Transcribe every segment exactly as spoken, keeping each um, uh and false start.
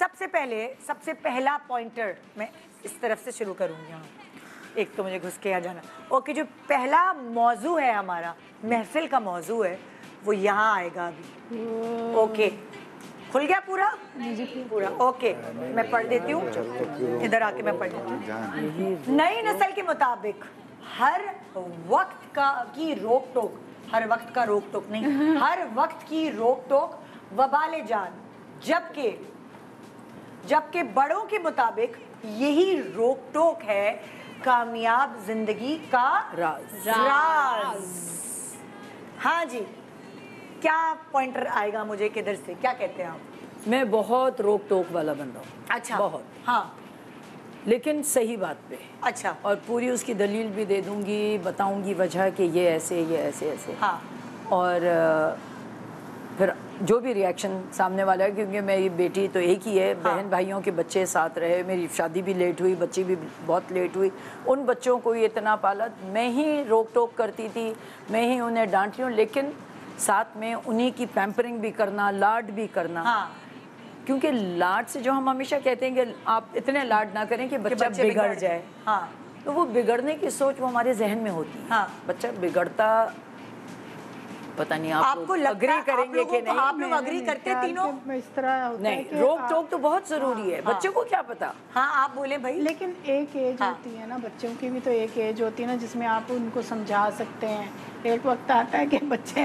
सबसे पहले सबसे पहला पॉइंटर मैं इस तरफ से शुरू करूँगी। हाँ, एक तो मुझे घुस के यहाँ जाना। ओके, जो पहला मौजू है हमारा महफिल का मौजू है वो यहाँ आएगा अभी। ओके, खुल गया पूरा पूरा? ओके, मैं पढ़ देती हूँ, इधर आके मैं पढ़ देती हूँ। नई नस्ल के मुताबिक हर वक्त का की रोक टोक, हर वक्त का रोक टोक नहीं, हर वक्त की रोक टोक वबाले जान, जबकि जबकि बड़ों के मुताबिक यही रोक टोक है कामयाब जिंदगी का राज, राज। हाँ जी, क्या पॉइंटर आएगा मुझे किधर से, क्या कहते हैं आप? मैं बहुत रोक टोक वाला बन रहा हूँ। अच्छा, बहुत। हाँ, लेकिन सही बात पे। अच्छा, और पूरी उसकी दलील भी दे दूंगी, बताऊंगी वजह कि ये ऐसे ये ऐसे ऐसे। हाँ, और फिर जो भी रिएक्शन सामने वाला है, क्योंकि मेरी बेटी तो एक ही है, बहन भाइयों के बच्चे साथ रहे, मेरी शादी भी लेट हुई, बच्ची भी बहुत लेट हुई, उन बच्चों को ये इतना पाला, मैं ही रोक टोक करती थी, मैं ही उन्हें डांट रही हूँ, लेकिन साथ में उन्हीं की पैम्परिंग भी करना, लाड भी करना। हाँ, क्योंकि लाड से जो हम हमेशा कहते हैं कि आप इतने लाड ना करें कि बच्चा बिगड़ जाए। हाँ, तो वो बिगड़ने की सोच वो हमारे जहन में होती है। हाँ, बच्चा बिगड़ता, पता नहीं आप आपको अग्री करेंगे कि नहीं? आप लोग अग्री करते तीनों? इस तरह नहीं, रोक टोक तो बहुत जरूरी है, बच्चों को क्या पता। हाँ, आप बोले भाई। लेकिन एक एज होती है ना, बच्चों की भी तो एक एज होती है ना जिसमें आप उनको समझा सकते हैं। एक वक्त आता है कि बच्चे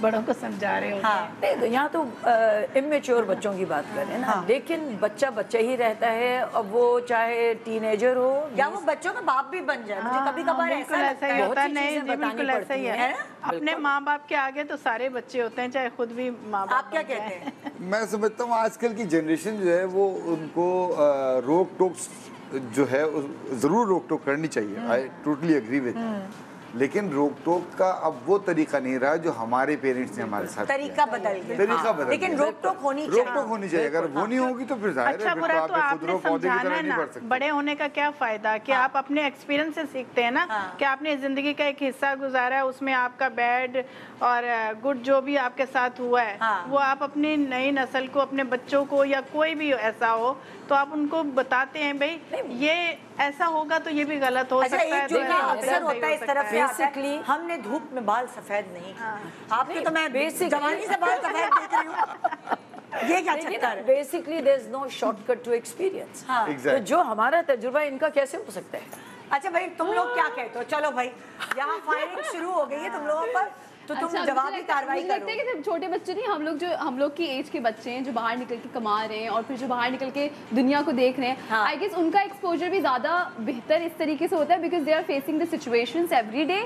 बड़ों को समझा रहे होते हैं। नहीं तो यहाँ तो इमेच्योर बच्चों की बात कर रहे हैं ना, लेकिन बच्चा बच्चा ही रहता है, अब वो चाहे टीनेजर हो या वो बच्चों का बाप भी बन जाए। मुझे कभी कभार ऐसा लगता है, होता नहीं जी, बिल्कुल ऐसा ही है। अपने माँ बाप के आगे तो सारे बच्चे होते हैं, चाहे खुद भी माँ बाप। आप क्या कहते हैं? मैं समझता हूँ आजकल की जनरेशन जो है वो उनको रोक टोक जो है जरूर रोक टोक करनी चाहिए। I totally agree with. लेकिन रोक टोक का अब वो तरीका नहीं रहा जो हमारे पेरेंट्स ने हमारे साथ तरीका बदल गया। तरीका बदल, लेकिन रोक टोक होनी चाहिए, रोक टोक होनी चाहिए। अगर वो नहीं होगी तो फिर जाहिर है फिर आप खुदरो पौधे की तरह नहीं बढ़ सकते। बड़े होने का क्या फायदा कि आप अपने एक्सपीरियंस से सीखते हैं ना, कि आपने जिंदगी का एक हिस्सा गुजारा है, उसमें आपका बैड और गुड जो भी आपके साथ हुआ है वो आप अपनी नई नस्ल को, अपने बच्चों को, या कोई भी ऐसा हो तो आप उनको बताते हैं भाई ये ऐसा होगा तो ये भी गलत हो सकता है। अक्सर होता है इस तरफ से बेसिकली हमने धूप में बाल सफेद नहीं किए। आपके तो मैं बेसिक जवानी से बाल सफेद देख रही हूँ। ये क्या चक्कर है? Basically there is no shortcut to experience. तो जो हमारा तजुर्बा इनका कैसे हो सकता है? अच्छा भाई, तुम लोग क्या कहते हो? चलो भाई, यहाँ फायरिंग शुरू हो गई है तुम लोगों पर, तो तुम अच्छा, जवाबी कार्रवाई करो। कि सब छोटे बच्चे नहीं, हम लोग जो हम लोग की एज के बच्चे हैं जो बाहर निकल के कमा रहे हैं और फिर जो बाहर निकल के दुनिया को देख रहे हैं, आई गेस उनका एक्सपोजर भी ज्यादा बेहतर इस तरीके से होता है, because they are facing the situations every day,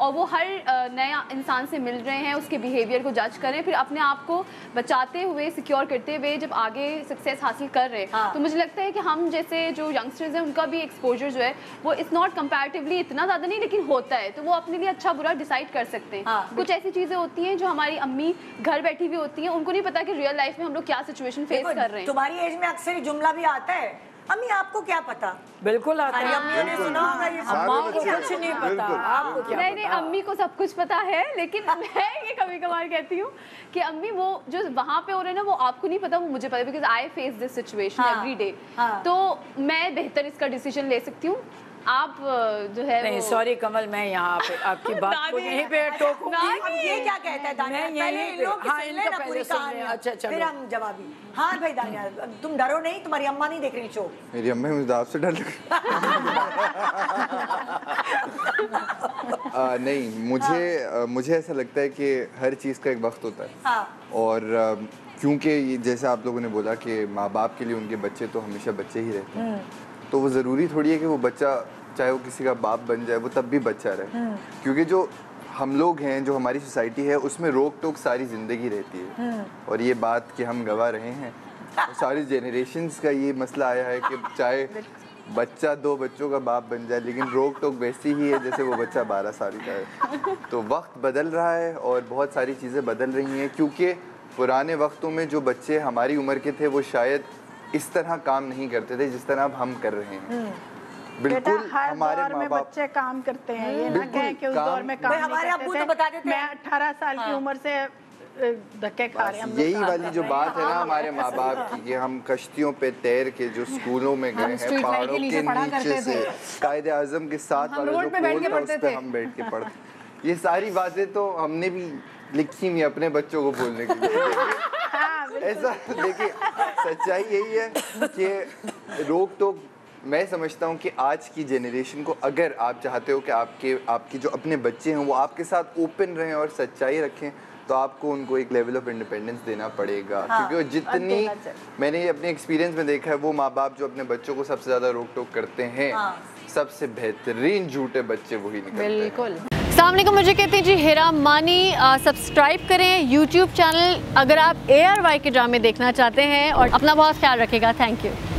और वो हर नया इंसान से मिल रहे हैं, उसके बिहेवियर को जज कर रहे हैं, फिर अपने आप को बचाते हुए, सिक्योर करते हुए जब आगे सक्सेस हासिल कर रहे हैं। तो मुझे लगता है कि हम जैसे जो यंगस्टर्स हैं उनका भी एक्सपोजर जो है वो इट्स नॉट कंपेरेटिवली इतना ज्यादा नहीं, लेकिन होता है, तो वो अपने लिए अच्छा बुरा डिसाइड कर सकते हैं। कुछ ऐसी चीजें होती हैं जो हमारी अम्मी घर बैठी भी होती हैं, उनको नहीं पता कि रियल लाइफ में हम लोग क्या सिचुएशन फेस कर रहे हैं। तुम्हारी एज में अक्सर जुमला भी आता है, अम्मी आपको क्या पता? बिल्कुल आता है, अम्मी ने सुना होगा ये, अम्मी को कुछ नहीं पता, आपको क्या? नहीं नहीं, अम्मी को सब कुछ पता है, लेकिन मैं ये कभी कभार कहती हूँ कि अम्मी वो जो वहाँ पे हो रहे हैं ना वो आपको नहीं पता, वो मुझे पता, because I face this situation every day, तो मैं बेहतर इसका डिसीजन ले सकती हूँ। आप जो है नहीं, सॉरी कमल, मैं यहाँ पे आपकी बात को यहीं पे टोकूंगी। ये क्या कहता है दानिया? पहले इन लोग की पूरी कहानी, अच्छा फिर हम जवाबी। हाँ भाई दानिया, तुम डरो नहीं, तुम्हारी अम्मा नहीं देख रही चो? मेरी अम्मा मुझे दांत से डर लग नहीं, मुझे मुझे ऐसा लगता है कि हर चीज का एक वक्त होता है, और क्योंकि जैसे आप लोगों ने बोला कि माँ बाप के लिए उनके बच्चे तो हमेशा बच्चे ही रहते हैं, तो वो ज़रूरी थोड़ी है कि वो बच्चा चाहे वो किसी का बाप बन जाए वो तब भी बच्चा रहे, क्योंकि जो हम लोग हैं, जो हमारी सोसाइटी है, उसमें रोक टोक सारी ज़िंदगी रहती है, और ये बात कि हम गवा रहे हैं, तो सारी जेनरेशंस का ये मसला आया है कि चाहे बच्चा दो बच्चों का बाप बन जाए, लेकिन रोक टोक वैसी ही है जैसे वो बच्चा बारह साल का है। तो वक्त बदल रहा है और बहुत सारी चीज़ें बदल रही हैं, क्योंकि पुराने वक्तों में जो बच्चे हमारी उम्र के थे वो शायद इस तरह काम नहीं करते थे जिस तरह हम कर रहे हैं। बिल्कुल हमारे दौर में बच्चे काम करते हैं, ये ना कहें कि उस दौर में काम नहीं करते थे। मैं अठारह साल की उम्र से धक्के खा रहे हैं। यही वाली जो बात है ना हमारे माँ बाप की कि हम कश्तियों पे तैर के जो स्कूलों में गए हैं, पहाड़ों के नीचे से कायदे आजम के साथ वाले जो बोर्ड था उस पर हम बैठ के पढ़ते। ये सारी बातें तो हमने भी लिखी हुई अपने बच्चों को बोलने के लिए। ऐसा देखिए सच्चाई यही है कि रोक टोक मैं समझता हूँ कि आज की जनरेशन को अगर आप चाहते हो कि आपके आपके जो अपने बच्चे हैं वो आपके साथ ओपन रहें और सच्चाई रखें तो आपको उनको एक लेवल ऑफ इंडिपेंडेंस देना पड़ेगा। हाँ, क्योंकि जितनी मैंने अपने एक्सपीरियंस में देखा है वो माँ बाप जो अपने बच्चों को सबसे ज़्यादा रोक टोक करते हैं, हाँ, सबसे बेहतरीन झूठे बच्चे वही निकलते हैं। बिल्कुल। अस्सलामुअलैकुम, मुझे कहते हैं जी हिरा मानी। सब्सक्राइब करें यूट्यूब चैनल अगर आप ए आर वाई के ड्रामे देखना चाहते हैं और अपना बहुत ख्याल रखेगा। Thank you.